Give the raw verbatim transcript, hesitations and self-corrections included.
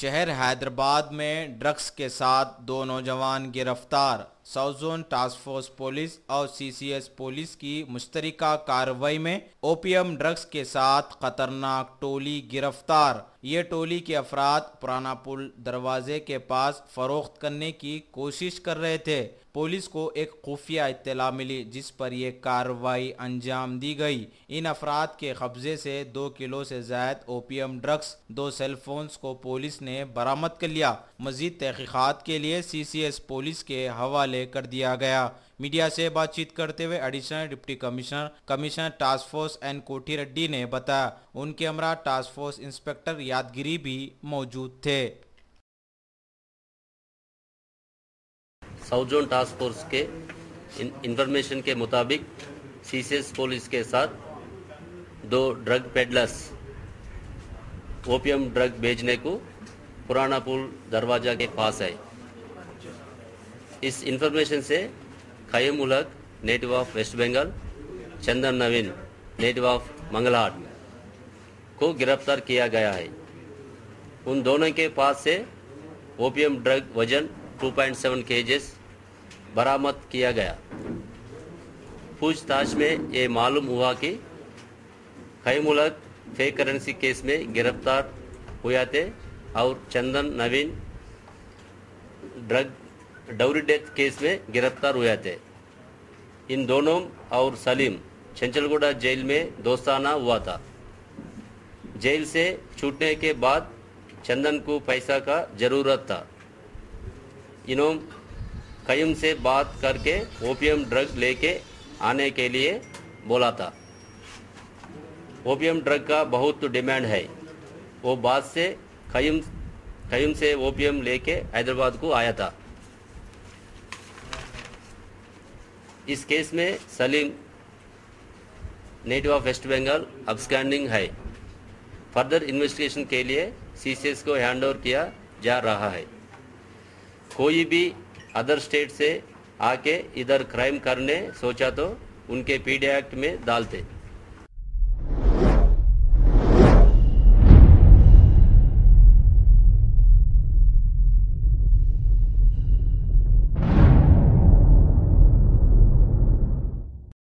शहर हैदराबाद में ड्रग्स के साथ दो नौजवान गिरफ्तार। South zone task force police और सीसीएस पुलिस की मुश्तरका कार्रवाई में ओपीएम ड्रग्स के साथ खतरनाक टोली गिरफ्तार। ये टोली के अफराद पुराना पुल दरवाजे के पास फरोख्त करने की कोशिश कर रहे थे। पुलिस को एक खुफिया इत्तला मिली जिस पर यह कार्रवाई अंजाम दी गई। इन अफराद के कब्जे से दो किलो से ज्यादा ओपीएम ड्रग्स, दो सेलफोन्स को पुलिस ने बरामद कर लिया। मजीद तहकीकात के लिए सीसीएस पुलिस के हवाले कर दिया गया। मीडिया से बातचीत करते हुए additional deputy commissioner commissioner task force N Kothi Reddy ने बताया उनके हमरा टास्क फोर्स इंस्पेक्टर यादगिरी भी मौजूद थे। साउथ जोन टास्क फोर्स के इंफॉर्मेशन के मुताबिक सीसीएस पुलिस के साथ दो ड्रग पेडलर्स ओपीएम ड्रग बेचने को पुराना पुल दरवाजा के पास आए। इस इंफॉर्मेशन से कायमुलत native of West Bengal, Chandan Naveen native of Mangalhat को गिरफ्तार किया गया है। उन दोनों के पास से ओपीएम ड्रग वजन दो पॉइंट सात केजीस बरामद किया गया। पूछताछ में ये मालूम हुआ कि कायमुलत फेक करेंसी केस में गिरफ्तार हुए थे और Chandan Naveen drug dowry death case में गिरफ्तार हुए थे। इन दोनों और सलीम चंचलगुड़ा जेल में दोस्ताना हुआ था। जेल से छूटने के बाद चंदन को पैसा का जरूरत था। इन्होंने कयम से बात करके ओपीएम ड्रग लेके आने के लिए बोला था। ओपीएम ड्रग का बहुत डिमांड है। वो बाद से कयम कयम से ओपीएम लेके हैदराबाद को आया था। इस केस में Salim native of West Bengal absconding है। फर्दर इन्वेस्टिगेशन के लिए सीसीएस को हैंड ओवर किया जा रहा है। कोई भी अदर स्टेट से आके इधर क्राइम करने सोचा तो उनके पीडी एक्ट में डालते।